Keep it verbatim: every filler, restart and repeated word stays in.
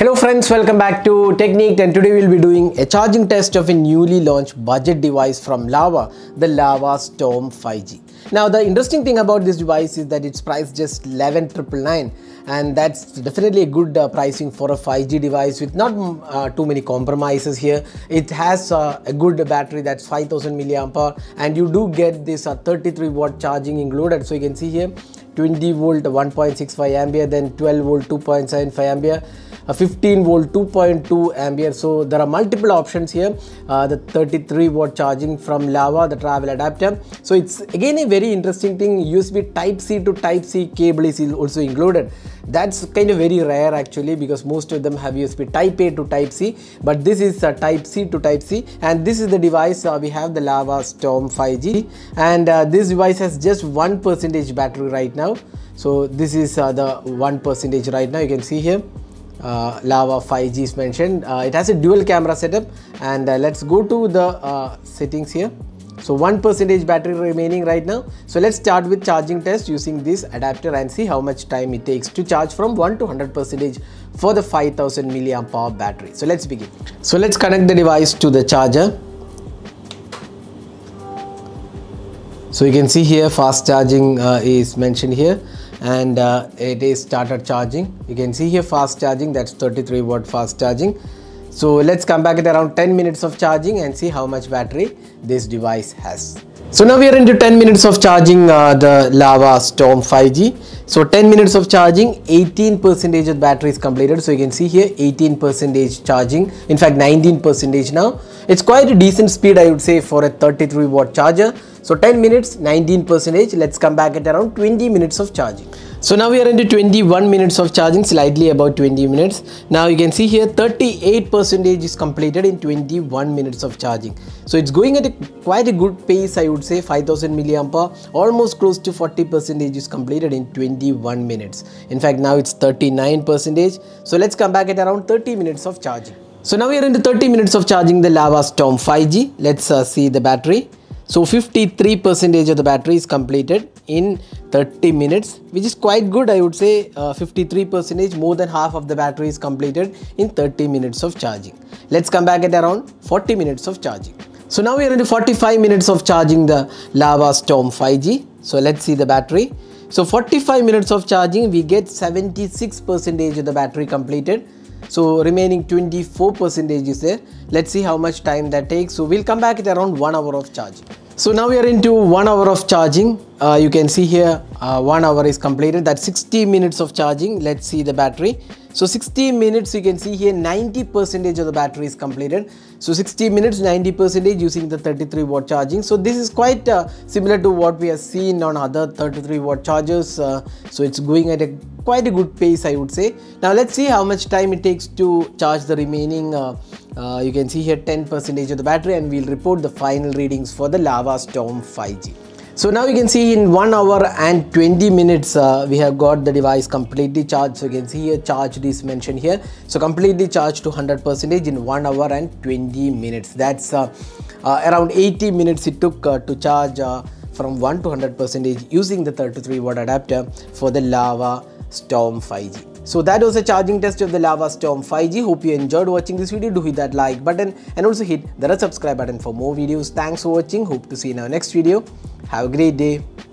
Hello friends, welcome back to Techniqued, and today we'll be doing a charging test of a newly launched budget device from Lava, the Lava Storm five G. Now the interesting thing about this device is that it's priced just eleven thousand nine hundred ninety-nine, and that's definitely a good uh, pricing for a five G device with not uh, too many compromises here. It has uh, a good battery that's five thousand milliamp hour, and you do get this uh, thirty-three watt charging included. So you can see here twenty volt one point six five ampere, then twelve volt two point seven five ampere, fifteen volt two point two ampere. So there are multiple options here. Uh, the thirty-three watt charging from Lava, the travel adapter. So it's again a very interesting thing. U S B type C to type C cable is also included. That's kind of very rare actually, because most of them have U S B type A to type C, but this is a type C to type C. And this is the device. Uh, we have the Lava Storm five G, and uh, this device has just one percentage battery right now. So this is uh, the one percentage right now. You can see here Uh, Lava five G is mentioned. Uh, it has a dual camera setup, and uh, let's go to the uh, settings here. So one percentage battery remaining right now. So let's start with charging test using this adapter and see how much time it takes to charge from one to one hundred percent for the five thousand milliamp hour battery. So let's begin. So let's connect the device to the charger. So you can see here fast charging uh, is mentioned here, and uh, it is started charging. You can see here fast charging, that's thirty-three watt fast charging. So let's come back at around ten minutes of charging and see how much battery this device has. So now we are into ten minutes of charging uh, the Lava Storm five G. So ten minutes of charging, eighteen percent of battery is completed. So you can see here eighteen percent charging, in fact nineteen percent now. It's quite a decent speed, I would say, for a thirty-three watt charger. So ten minutes, nineteen percent. Let's come back at around twenty minutes of charging. So now we are into twenty-one minutes of charging, slightly about twenty minutes. Now you can see here thirty-eight percent is completed in twenty-one minutes of charging. So it's going at a, quite a good pace, I would say. Five thousand milliamp hour, almost close to forty percent is completed in twenty-one minutes. In fact now it's thirty-nine percent. So let's come back at around thirty minutes of charging. So now we are into thirty minutes of charging the Lava Storm five G. Let's uh, see the battery. So fifty-three percent of the battery is completed in thirty minutes, which is quite good, I would say. uh, fifty-three percent, more than half of the battery is completed in thirty minutes of charging. Let's come back at around forty minutes of charging. So now we are into forty-five minutes of charging the Lava Storm five G. So let's see the battery. So forty-five minutes of charging, we get seventy-six percent of the battery completed. So remaining twenty-four percent is there. Let's see how much time that takes. So we'll come back at around one hour of charging. So now we are into one hour of charging. Uh, you can see here uh, one hour is completed. That's sixty minutes of charging. Let's see the battery. So sixty minutes, you can see here ninety percent of the battery is completed. So sixty minutes, ninety percent using the thirty-three watt charging. So this is quite uh, similar to what we have seen on other thirty-three watt chargers. Uh, so it's going at a quite a good pace, I would say. Now let's see how much time it takes to charge the remaining uh, uh, you can see here ten percent of the battery, and we'll report the final readings for the Lava Storm five G. So now you can see in one hour and twenty minutes uh, we have got the device completely charged. So you can see here charged is mentioned here. So completely charged to one hundred percent in one hour and twenty minutes. That's uh, uh, around eighty minutes it took uh, to charge uh, from one to one hundred percent using the thirty-three watt adapter for the Lava Storm five G. So that was a charging test of the Lava Storm five G. Hope you enjoyed watching this video. Do hit that like button and also hit the subscribe button for more videos. Thanks for watching. Hope to see you in our next video. Have a great day.